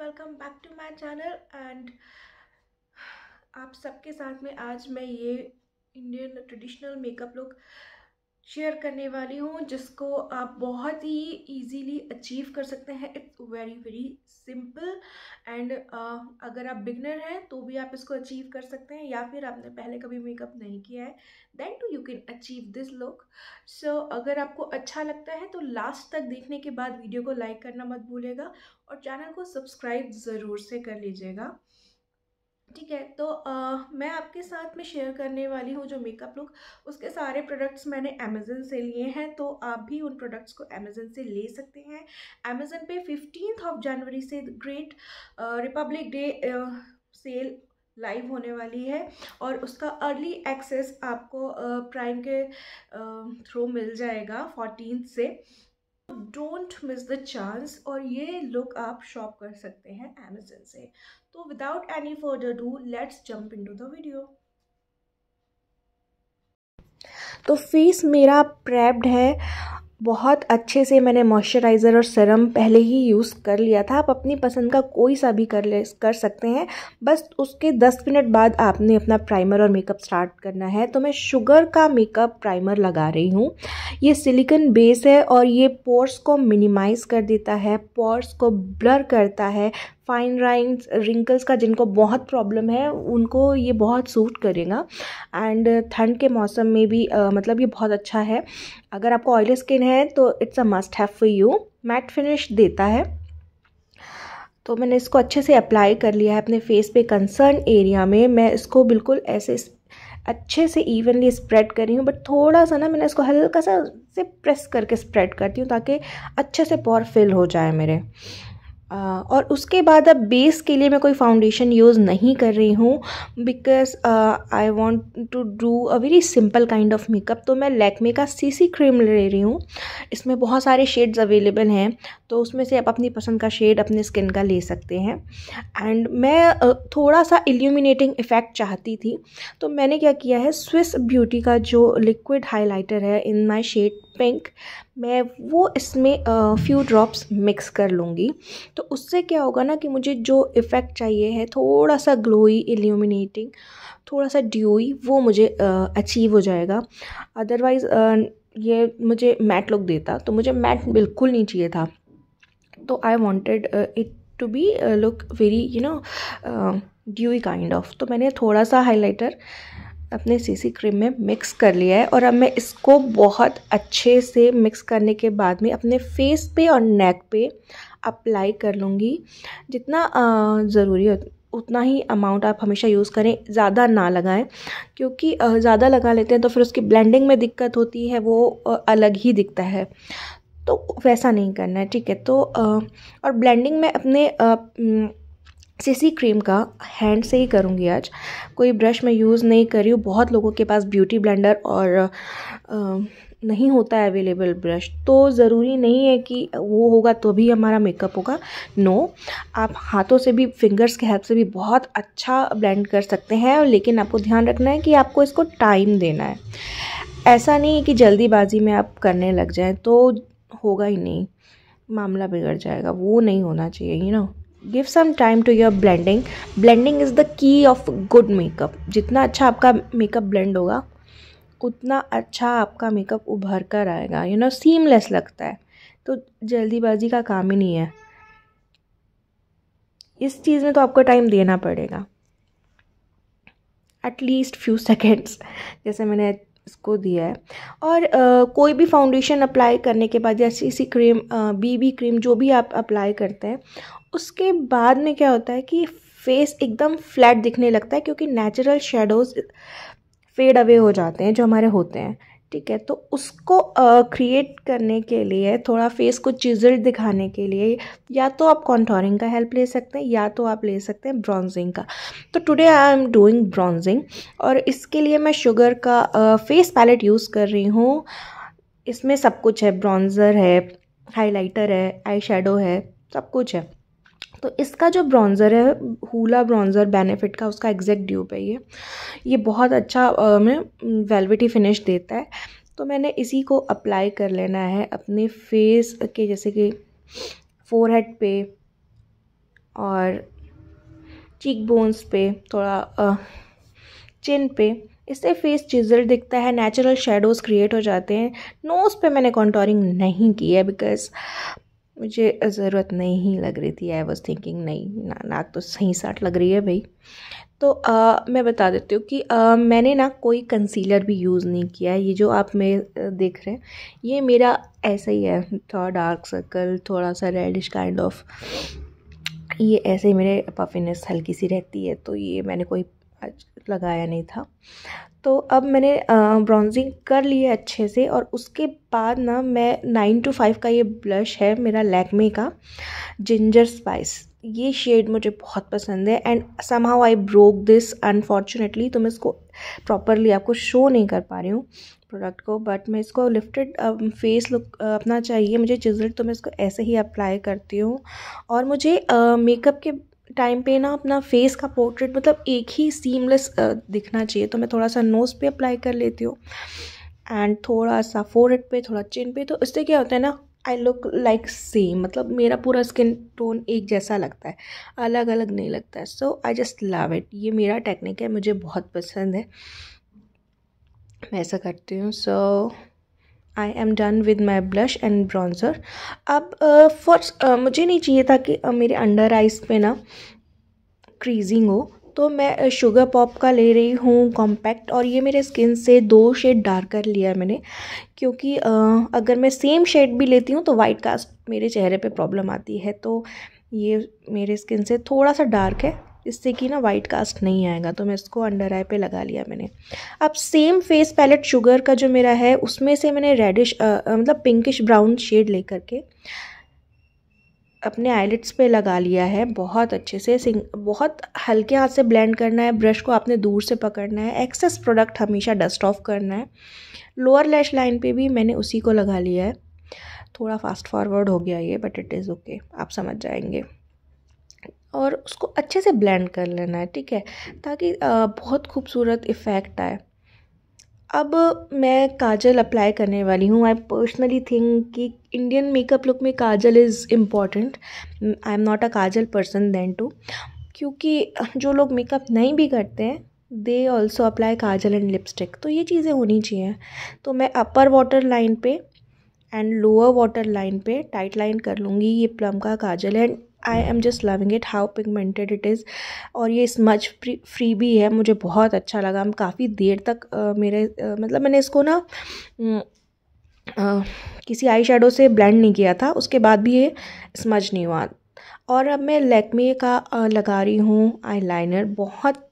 Welcome back to my channel and आप सबके साथ में आज मैं ये Indian traditional makeup look share करने वाली हूँ जिसको आप बहुत ही इजीली अचीव कर सकते हैं. इट्स वेरी सिंपल एंड अगर आप बिगनर हैं तो भी आप इसको अचीव कर सकते हैं या फिर आपने पहले कभी मेकअप नहीं किया है then too you can achieve this look. So अगर आपको अच्छा लगता है तो लास्ट तक देखने के बाद वीडियो को लाइक करना मत भूलेगा और चैनल को सब्सक्राइब ज़रूर से कर लीजिएगा. ठीक है, तो मैं आपके साथ में शेयर करने वाली हूँ जो मेकअप लुक, उसके सारे प्रोडक्ट्स मैंने अमेज़न से लिए हैं तो आप भी उन प्रोडक्ट्स को अमेज़न से ले सकते हैं. अमेज़न पे 15 जनवरी से great Republic day cell live होने वाली है और उसका अर्ली एक्सेस आपको प्राइम के थ्रू मिल जाएगा 14 से. डोंट मिस द चांस और ये लुक आप शॉप कर सकते हैं अमेज़न से. तो without any further do let's jump into the video. तो फेस मेरा प्रेप्ड है, बहुत अच्छे से मैंने मॉइस्चराइज़र और सीरम पहले ही यूज़ कर लिया था. आप अपनी पसंद का कोई सा भी कर सकते हैं, बस उसके 10 मिनट बाद आपने अपना प्राइमर और मेकअप स्टार्ट करना है. तो मैं शुगर का मेकअप प्राइमर लगा रही हूँ. ये सिलिकन बेस है और ये पोर्स को मिनिमाइज़ कर देता है, पोर्स को ब्लर करता है. फाइन लाइंस रिंकल्स का जिनको बहुत प्रॉब्लम है उनको ये बहुत सूट करेगा एंड ठंड के मौसम में भी मतलब ये बहुत अच्छा है. अगर आपको ऑयली स्किन है तो it's a must have for you. Matte finish देता है तो मैंने इसको अच्छे से अप्लाई कर लिया है अपने फेस पे. कंसर्न एरिया में मैं इसको बिल्कुल ऐसे अच्छे से इवनली स्प्रेड कर रही हूँ, बट थोड़ा सा ना मैंने इसको हल्का सा से प्रेस करके स्प्रेड करती हूँ ताकि अच्छे से पोर फिल हो जाए मेरे. और उसके बाद अब बेस के लिए मैं कोई फाउंडेशन यूज़ नहीं कर रही हूँ because I want to do a very simple kind of makeup. तो मैं लैक्मे का सीसी क्रीम ले रही हूँ, इसमें बहुत सारे शेड्स अवेलेबल हैं तो उसमें से आप अपनी पसंद का शेड अपने स्किन का ले सकते हैं. एंड मैं थोड़ा सा इल्यूमिनेटिंग इफ़ेक्ट चाहती थी तो मैंने क्या किया है, स्विस ब्यूटी का जो लिक्विड हाईलाइटर है इन माई शेड पिंक, मैं वो इसमें फ्यू ड्रॉप्स मिक्स कर लूँगी. तो उससे क्या होगा ना कि मुझे जो इफ़ेक्ट चाहिए है, थोड़ा सा ग्लोई इल्यूमिनेटिंग, थोड़ा सा ड्यूई, वो मुझे अचीव हो जाएगा. अदरवाइज़ ये मुझे मैट लुक देता, तो मुझे मैट बिल्कुल नहीं चाहिए था. तो I wanted it to be look very you know dewy kind of. तो मैंने थोड़ा सा हाइलाइटर अपने सीसी क्रीम में मिक्स कर लिया है और अब मैं इसको बहुत अच्छे से मिक्स करने के बाद में अपने फेस पे और नेक पे अप्लाई कर लूँगी. जितना ज़रूरी हो उतना ही अमाउंट आप हमेशा यूज़ करें, ज़्यादा ना लगाएं क्योंकि ज़्यादा लगा लेते हैं तो फिर उसकी ब्लेंडिंग में दिक्कत होती है, वो अलग ही दिखता है. तो वैसा नहीं करना है, ठीक है. तो और ब्लेंडिंग में अपने सीसी क्रीम का हैंड से ही करूँगी. आज कोई ब्रश मैं यूज़ नहीं कर रही हूँ. बहुत लोगों के पास ब्यूटी ब्लेंडर और नहीं होता है अवेलेबल ब्रश, तो ज़रूरी नहीं है कि वो होगा तो भी हमारा मेकअप होगा. नो, आप हाथों से भी, फिंगर्स के हेल्प से भी बहुत अच्छा ब्लेंड कर सकते हैं, लेकिन आपको ध्यान रखना है कि आपको इसको टाइम देना है. ऐसा नहीं है कि जल्दीबाजी में आप करने लग जाएँ तो होगा ही नहीं, मामला बिगड़ जाएगा, वो नहीं होना चाहिए. You know give some time to your blending. Blending is the key of good makeup. जितना अच्छा आपका मेकअप ब्लेंड होगा उतना अच्छा आपका मेकअप उभर कर आएगा, यू नो सीमलेस लगता है. तो जल्दीबाजी का काम ही नहीं है, इस चीज़ में तो आपको टाइम देना पड़ेगा, एटलीस्ट फ्यू सेकेंड्स, जैसे मैंने इसको दिया है. और कोई भी फाउंडेशन अप्लाई करने के बाद या सीसी क्रीम, बीबी क्रीम, जो भी आप अप्लाई करते हैं, उसके बाद में क्या होता है कि फेस एकदम फ्लैट दिखने लगता है क्योंकि नेचुरल शेडोज़ फेड अवे हो जाते हैं जो हमारे होते हैं, ठीक है. तो उसको क्रिएट करने के लिए, थोड़ा फेस को चिजल्ड दिखाने के लिए, या तो आप कॉन्टोरिंग का हेल्प ले सकते हैं या तो आप ले सकते हैं ब्रॉन्जिंग का. तो today I am doing bronzing और इसके लिए मैं शुगर का फेस पैलेट यूज़ कर रही हूँ. इसमें सब कुछ है, ब्रॉन्ज़र है, हाइलाइटर है, आई शेडो है, सब कुछ है. तो इसका जो ब्रॉन्ज़र है, हूला ब्रॉन्ज़र बेनिफिट का, उसका एग्जैक्ट ड्यूप है ये बहुत अच्छा वेलवेटी फिनिश देता है. तो मैंने इसी को अप्लाई कर लेना है अपने फेस के, जैसे कि फोरहेड पे और चीक बोन्स पे, थोड़ा चिन पे, इससे फेस चिजल दिखता है, नेचुरल शेडोज़ क्रिएट हो जाते हैं। नोज़ पे मैंने कॉन्टोरिंग नहीं की है बिकॉज़ मुझे ज़रूरत नहीं लग रही थी। आई वॉज थिंकिंग नहीं नाक तो सही साट लग रही है भाई। तो मैं बता देती हूँ कि मैंने ना कोई कंसीलर भी यूज़ नहीं किया है। ये जो आप मेरे देख रहे हैं ये मेरा ऐसा ही है, थोड़ा डार्क सर्कल, थोड़ा सा रेडिश काइंड ऑफ, ये ऐसे ही मेरे पफिनेस हल्की सी रहती है, तो ये मैंने कोई आज लगाया नहीं था। तो अब मैंने ब्रॉन्जिंग कर ली है अच्छे से, और उसके बाद ना मैं 9 to 5 का ये ब्लश है मेरा लैक्मे का जिंजर स्पाइस, ये शेड मुझे बहुत पसंद है। And somehow I broke this unfortunately, तो मैं इसको प्रॉपरली आपको शो नहीं कर पा रही हूँ प्रोडक्ट को, बट मैं इसको लिफ्टेड फेस लुक अपना चाहिए मुझे चिजल्ड, तो मैं इसको ऐसे ही अप्लाई करती हूँ। और मुझे मेकअप के टाइम पे ना अपना फेस का पोर्ट्रेट मतलब एक ही सीमलेस दिखना चाहिए, तो मैं थोड़ा सा नोज़ पे अप्लाई कर लेती हूँ एंड थोड़ा सा फोरहेड पे, थोड़ा चिन पे, तो इससे क्या होता है ना, आई लुक लाइक सेम, मतलब मेरा पूरा स्किन टोन एक जैसा लगता है, अलग अलग नहीं लगता है। So I just love it, ये मेरा टेक्निक है, मुझे बहुत पसंद है, मैं ऐसा करती हूँ। So I am done with my blush and bronzer. अब फर्स्ट मुझे नहीं चाहिए था कि मेरे अंडर आइज पे ना क्रीजिंग हो, तो मैं शुगर पॉप का ले रही हूँ कॉम्पैक्ट, और ये मेरे स्किन से 2 शेड डार्क कर लिया है मैंने, क्योंकि अगर मैं सेम शेड भी लेती हूँ तो वाइट कास्ट मेरे चेहरे पे प्रॉब्लम आती है, तो ये मेरे स्किन से थोड़ा सा डार्क है, इससे कि ना वाइट कास्ट नहीं आएगा, तो मैं इसको अंडर आई पे लगा लिया मैंने। अब सेम फेस पैलेट शुगर का जो मेरा है उसमें से मैंने रेडिश मतलब पिंकिश ब्राउन शेड ले करके अपने आईलिड्स पे लगा लिया है बहुत अच्छे से। बहुत हल्के हाथ से ब्लेंड करना है, ब्रश को आपने दूर से पकड़ना है, एक्सेस प्रोडक्ट हमेशा डस्ट ऑफ करना है। लोअर लैश लाइन पे भी मैंने उसी को लगा लिया है, थोड़ा फास्ट फॉरवर्ड हो गया ये, बट इट इज़ ओके, आप समझ जाएंगे। और उसको अच्छे से ब्लेंड कर लेना है, ठीक है, ताकि बहुत खूबसूरत इफ़ेक्ट आए। अब मैं काजल अप्लाई करने वाली हूँ। आई पर्सनली थिंक कि इंडियन मेकअप लुक में kajal is important. I am not a kajal person then too, क्योंकि जो लोग मेकअप नहीं भी करते हैं they also apply kajal and lipstick, तो ये चीज़ें होनी चाहिए। तो मैं अपर वाटर लाइन पे एंड लोअर वाटर लाइन पे टाइट लाइन कर लूँगी। ये प्लम का काजल है, I am just loving it how pigmented it is, और ये स्मज फ्री भी है, मुझे बहुत अच्छा लगा। हम काफ़ी देर तक मतलब मैंने इसको ना किसी आई शेडो से ब्लेंड नहीं किया था, उसके बाद भी ये स्मज नहीं हुआ। और अब मैं लैक्मे का लगा रही हूँ आई लाइनर, बहुत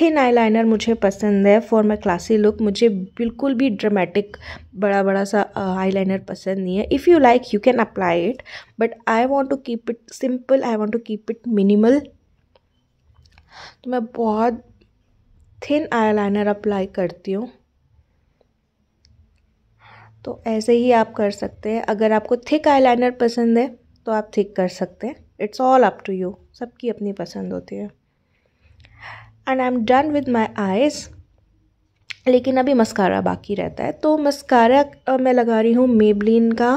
थिन आई लाइनर मुझे पसंद है फॉर माई क्लासी लुक। मुझे बिल्कुल भी ड्रामेटिक बड़ा बड़ा सा आई लाइनर पसंद नहीं है। If you like you can apply it, but I want to keep it simple, I want to keep it minimal, तो मैं बहुत थिन आई लाइनर अप्लाई करती हूँ। तो ऐसे ही आप कर सकते हैं, अगर आपको थिक आई लाइनर पसंद है तो आप थिक कर सकते हैं, it's all up to you, सबकी अपनी पसंद होती है। And I am done with my eyes, लेकिन अभी मस्कारा बाकी रहता है, तो मस्कारा मैं लगा रही हूँ मेबलिन का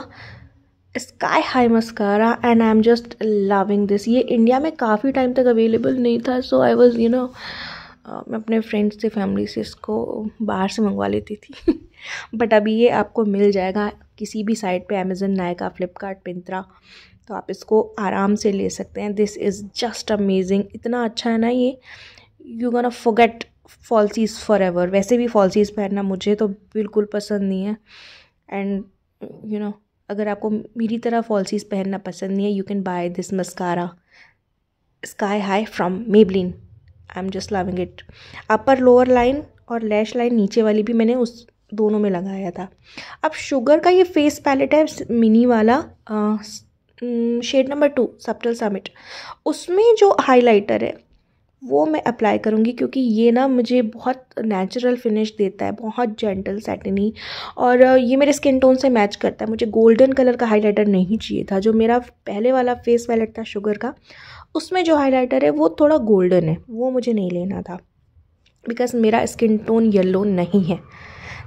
sky high mascara, and I am just loving this. ये इंडिया में काफ़ी टाइम तक अवेलेबल नहीं था, so I was you know, मैं अपने फ्रेंड्स से फैमिली से इसको बाहर से मंगवा लेती थी बट अभी ये आपको मिल जाएगा किसी भी साइट पे, अमेज़न, नायका, फ्लिपकार्ट, पिंतरा, तो आप इसको आराम से ले सकते हैं। दिस इज़ जस्ट अमेजिंग, इतना अच्छा है ना ये, you gonna forget falsies for ever. वैसे भी फॉल्सीज़ पहनना मुझे तो बिल्कुल पसंद नहीं है, एंड यू नो अगर आपको मेरी तरह फॉल्सीज़ पहनना पसंद नहीं है, you can buy this mascara sky high from Maybelline, I am just loving it. Upper lower line और लैश लाइन नीचे वाली भी मैंने उस दोनों में लगाया था। अब शुगर का ये फेस पैलेट है मिनी वाला, शेड नंबर 2 सब्टल समिट, उसमें जो हाईलाइटर है वो मैं अप्लाई करूँगी, क्योंकि ये ना मुझे बहुत नेचुरल फिनिश देता है, बहुत जेंटल सैटिनी, और ये मेरे स्किन टोन से मैच करता है। मुझे गोल्डन कलर का हाइलाइटर नहीं चाहिए था, जो मेरा पहले वाला फेस पैलेट था शुगर का, उसमें जो हाइलाइटर है वो थोड़ा गोल्डन है, वो मुझे नहीं लेना था बिकॉज मेरा स्किन टोन येलो नहीं है।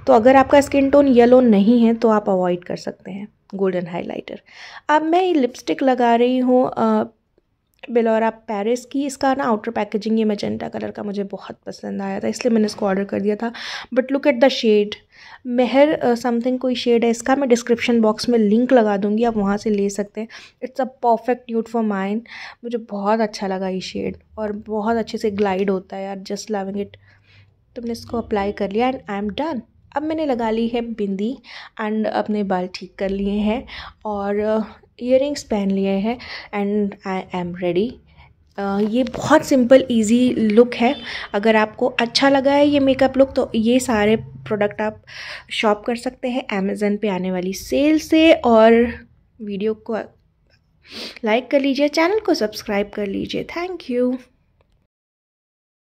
तो अगर आपका स्किन टोन येलो नहीं है तो आप अवॉइड कर सकते हैं गोल्डन हाइलाइटर। अब मैं ये लिपस्टिक लगा रही हूँ बिलोरा पेरिस की। इसका ना आउटर पैकेजिंग ये मैजेंटा कलर का मुझे बहुत पसंद आया था, इसलिए मैंने इसको ऑर्डर कर दिया था। But look at the shade, Mehar something कोई शेड है इसका। मैं डिस्क्रिप्शन बॉक्स में लिंक लगा दूंगी, आप वहाँ से ले सकते हैं। It's a perfect nude for mine. मुझे बहुत अच्छा लगा ये शेड और बहुत अच्छे से ग्लाइड होता है यार, जस्ट लविंग इट। तो मैंने इसको अप्लाई कर लिया एंड आई एम डन। अब मैंने लगा ली है बिंदी एंड अपने बाल ठीक कर लिए हैं और ईयरिंग्स पहन लिए हैं एंड आई एम रेडी। ये बहुत सिंपल इजी लुक है। अगर आपको अच्छा लगा है ये मेकअप लुक तो ये सारे प्रोडक्ट आप शॉप कर सकते हैं अमेज़न पे आने वाली सेल से। और वीडियो को लाइक कर लीजिए, चैनल को सब्सक्राइब कर लीजिए। Thank you.